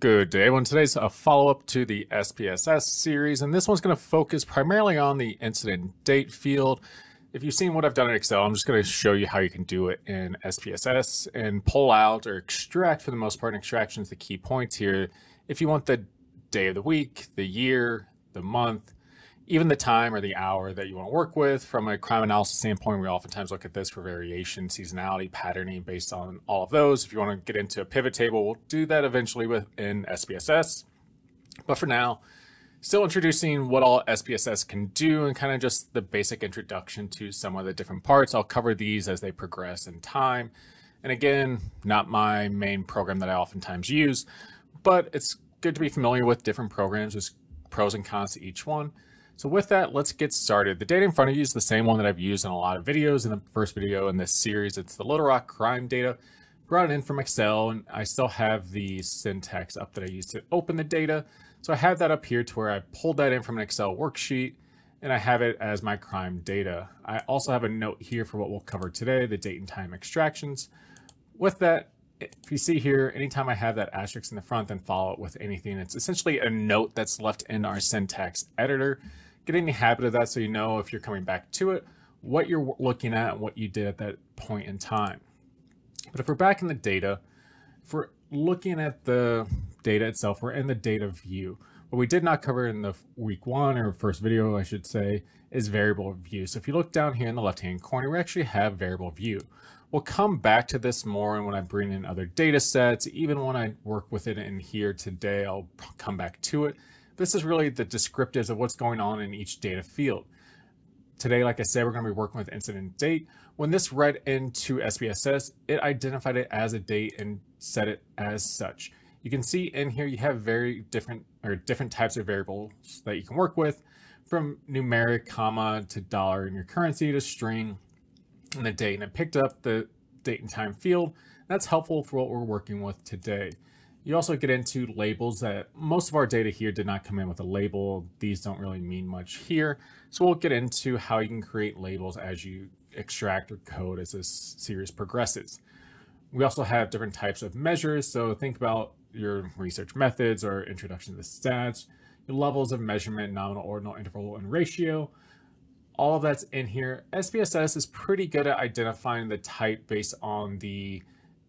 Good day, everyone. Today's a follow-up to the SPSS series, and this one's going to focus primarily on the incident date field. If you've seen what I've done in Excel, I'm just going to show you how you can do it in SPSS and pull out or extract, for the most part. Extraction is the key point here. If you want the day of the week, the year, the month, even the time or the hour that you want to work with. From a crime analysis standpoint, we oftentimes look at this for variation, seasonality, patterning based on all of those. If you want to get into a pivot table, we'll do that eventually within SPSS. But for now, still introducing what all SPSS can do and kind of just the basic introduction to some of the different parts. I'll cover these as they progress in time. And again, not my main program that I oftentimes use, but it's good to be familiar with different programs. There's pros and cons to each one. So with that, let's get started. The data in front of you is the same one that I've used in a lot of videos. In the first video in this series, it's the Little Rock crime data. Brought it in from Excel, and I still have the syntax up that I used to open the data. So I have that up here to where I pulled that in from an Excel worksheet, and I have it as my crime data. I also have a note here for what we'll cover today, the date and time extractions. With that, if you see here, anytime I have that asterisk in the front, then follow it with anything. It's essentially a note that's left in our syntax editor. Get in the habit of that so you know if you're coming back to it, what you're looking at and what you did at that point in time. But if we're back in the data, if we're looking at the data itself, we're in the data view. What we did not cover in the week one or first video, I should say, is variable view. So if you look down here in the left-hand corner, we actually have variable view. We'll come back to this more, and when I bring in other data sets, even when I work with it in here today, I'll come back to it. This is really the descriptives of what's going on in each data field. Today, like I said, we're going to be working with incident date. When this read into SPSS, it identified it as a date and set it as such. You can see in here you have very different types of variables that you can work with, from numeric, comma, to dollar in your currency, to string, and the date. And it picked up the date and time field. That's helpful for what we're working with today. You also get into labels that most of our data here did not come in with a label. These don't really mean much here. So we'll get into how you can create labels as you extract or code as this series progresses. We also have different types of measures. So think about your research methods or introduction to stats, your levels of measurement, nominal, ordinal, interval, and ratio. All of that's in here. SPSS is pretty good at identifying the type based on the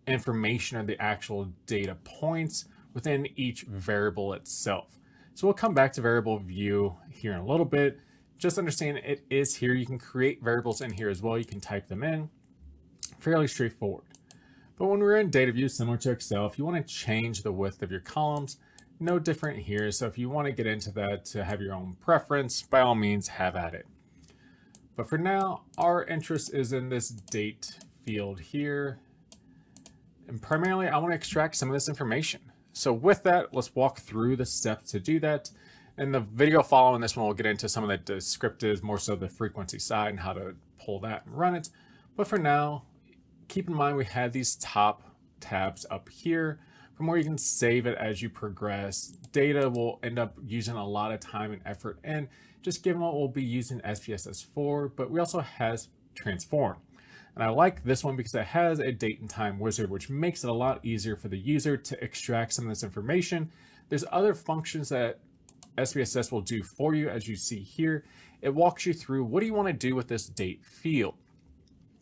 information or the actual data points within each variable itself. So we'll come back to variable view here in a little bit. Just understand it is here. You can create variables in here as well. You can type them in. Fairly straightforward. But when we're in data view, similar to Excel, if you want to change the width of your columns, no different here. So if you want to get into that to have your own preference, by all means, have at it. But for now, our interest is in this date field here. And primarily, I want to extract some of this information. So with that, let's walk through the steps to do that. In the video following this one, we'll get into some of the descriptives, more so the frequency side and how to pull that and run it. But for now, keep in mind we have these top tabs up here from where you can save it as you progress. Data will end up using a lot of time and effort, and just given what we'll be using SPSS for, but we also have transform. And I like this one because it has a date and time wizard, which makes it a lot easier for the user to extract some of this information. There's other functions that SPSS will do for you, as you see here. It walks you through what do you want to do with this date field.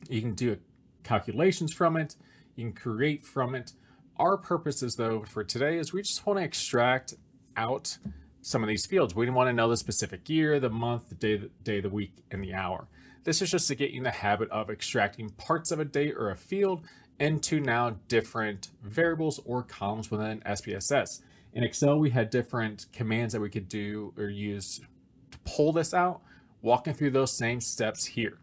You can do calculations from it. You can create from it. Our purposes, though, for today is we just want to extract out some of these fields. We want to know the specific year, the month, the day of the week, and the hour. This is just to get you in the habit of extracting parts of a date or a field into now different variables or columns within SPSS. In Excel, we had different commands that we could do or use to pull this out, walking through those same steps here.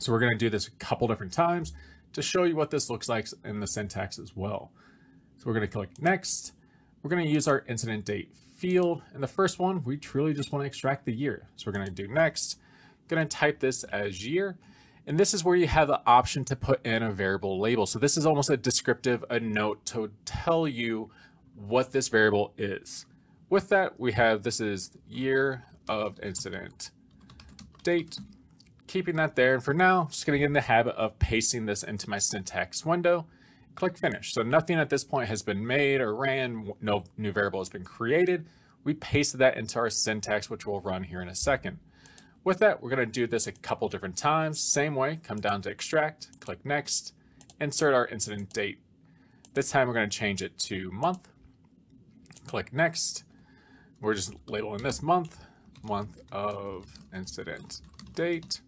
So we're going to do this a couple different times to show you what this looks like in the syntax as well. So we're going to click next. We're going to use our incident date field. And the first one, we truly just want to extract the year. So we're going to do next. Going to type this as year. And this is where you have the option to put in a variable label. So this is almost a descriptive, a note to tell you what this variable is. With that, we have this is year of incident date. Keeping that there. And for now, I'm just going to get in the habit of pasting this into my syntax window. Click Finish. So nothing at this point has been made or ran, no new variable has been created. We pasted that into our syntax, which we'll run here in a second. With that, we're going to do this a couple different times. Same way, come down to Extract, click Next, insert our incident date. This time we're going to change it to month. Click Next. We're just labeling this month, month of incident date.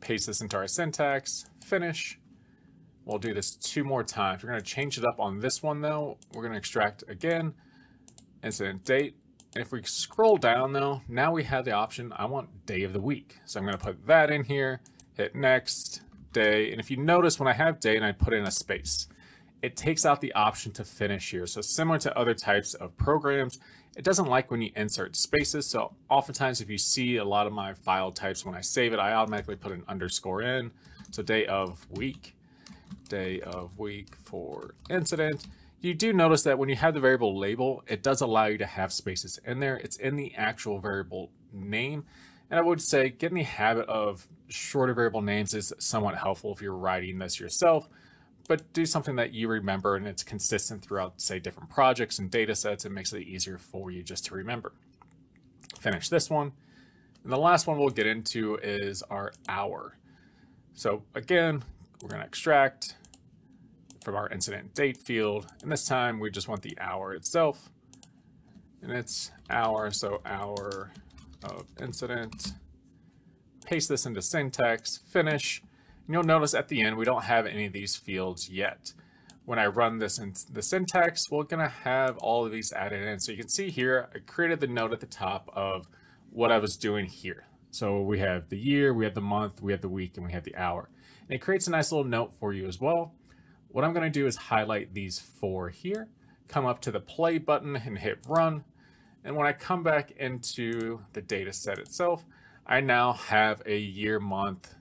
Paste this into our syntax, finish. We'll do this two more times. We're going to change it up on this one though. We're going to extract again, incident date. And if we scroll down though, now we have the option, I want day of the week. So I'm going to put that in here, hit next, day. And if you notice when I have day and I put in a space, it takes out the option to finish here. So similar to other types of programs, it doesn't like when you insert spaces. So oftentimes if you see a lot of my file types, when I save it, I automatically put an underscore in. So day of week for incident. You do notice that when you have the variable label, it does allow you to have spaces in there. It's in the actual variable name. And I would say get in the habit of shorter variable names is somewhat helpful if you're writing this yourself, but do something that you remember and it's consistent throughout, say, different projects and data sets. It makes it easier for you just to remember. Finish this one. And the last one we'll get into is our hour. So again, we're going to extract from our incident date field. And this time we just want the hour itself. And it's hour, so hour of incident. Paste this into syntax, finish. You'll notice at the end, we don't have any of these fields yet. When I run this in the syntax, we're gonna have all of these added in. So you can see here, I created the note at the top of what I was doing here. So we have the year, we have the month, we have the week, and we have the hour. And it creates a nice little note for you as well. What I'm gonna do is highlight these four here, come up to the play button and hit run. And when I come back into the data set itself, I now have a year, month,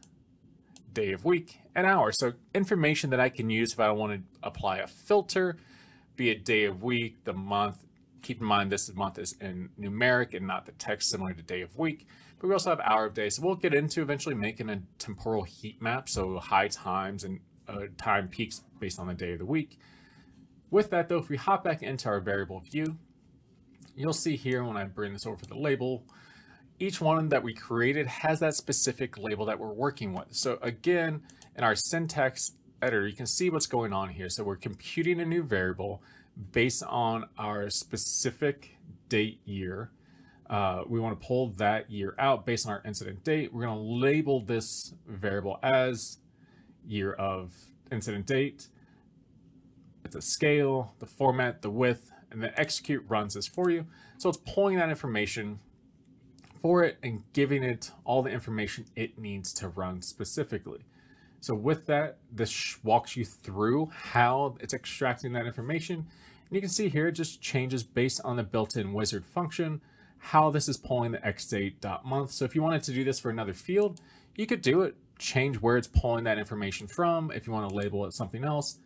day of week, an hour. So information that I can use if I want to apply a filter, be it day of week, the month. Keep in mind this month is in numeric and not the text, similar to day of week. But we also have hour of day. So we'll get into eventually making a temporal heat map. So high times and time peaks based on the day of the week. With that though, if we hop back into our variable view, you'll see here when I bring this over to the label, each one that we created has that specific label that we're working with. So again, in our syntax editor, you can see what's going on here. So we're computing a new variable based on our specific date year. We want to pull that year out based on our incident date. We're going to label this variable as year of incident date. It's a scale, the format, the width, and then execute runs this for you. So it's pulling that information for it and giving it all the information it needs to run specifically. So with that, this walks you through how it's extracting that information. And you can see here, it just changes based on the built-in wizard function, how this is pulling the xDate.month. So if you wanted to do this for another field, you could do it, change where it's pulling that information from. If you want to label it something else,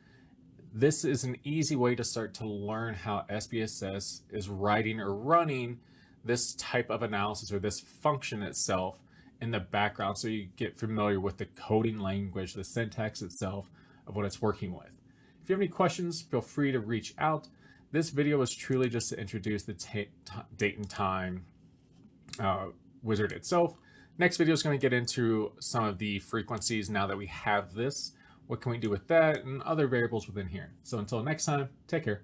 this is an easy way to start to learn how SPSS is writing or running this type of analysis or this function itself in the background, so you get familiar with the coding language, the syntax itself of what it's working with. If you have any questions, feel free to reach out. This video was truly just to introduce the date and time wizard itself. Next video is going to get into some of the frequencies now that we have this. What can we do with that and other variables within here? So until next time, take care.